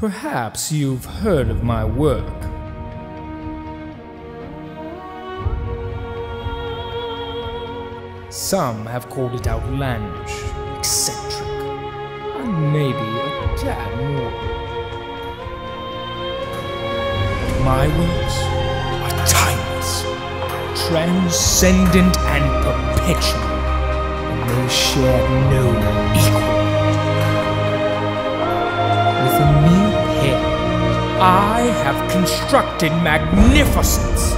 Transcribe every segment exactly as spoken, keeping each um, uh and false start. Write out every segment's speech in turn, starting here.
Perhaps you've heard of my work. Some have called it outlandish, eccentric, and maybe a tad morbid. My works are timeless, transcendent, and perpetual, and they share no equal. With a mere pen, I have constructed magnificence.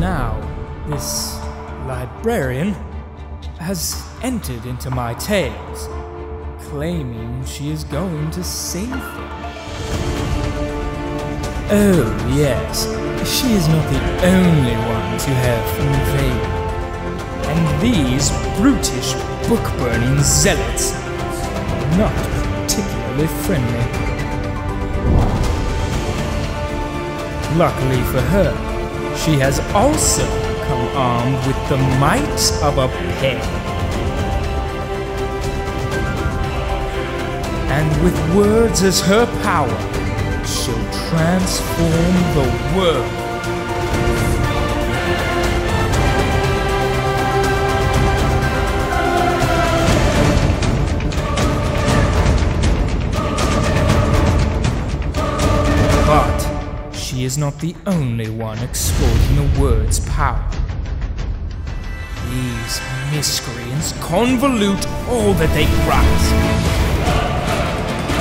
Now, this librarian has entered into my tales, claiming she is going to save them. Oh, yes, she is not the only one to have invaded. And these brutish, book-burning zealots are not particularly friendly. Luckily for her, she has also come armed with the might of a pen. And with words as her power, she'll transform the world. She is not the only one exploiting the word's power. These miscreants convolute all that they grasp.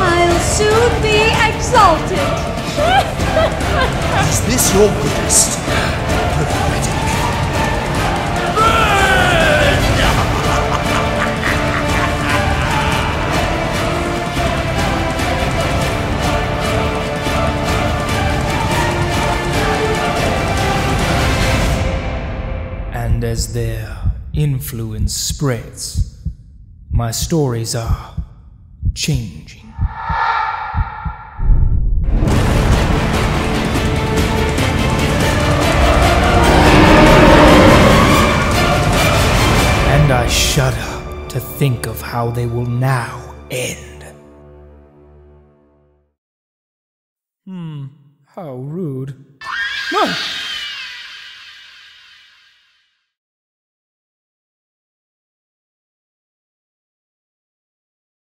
I'll soon be exalted! Is this your goodness? Prophetic. And as their influence spreads, my stories are changing. And I shudder to think of how they will now end. Hmm, how rude. No!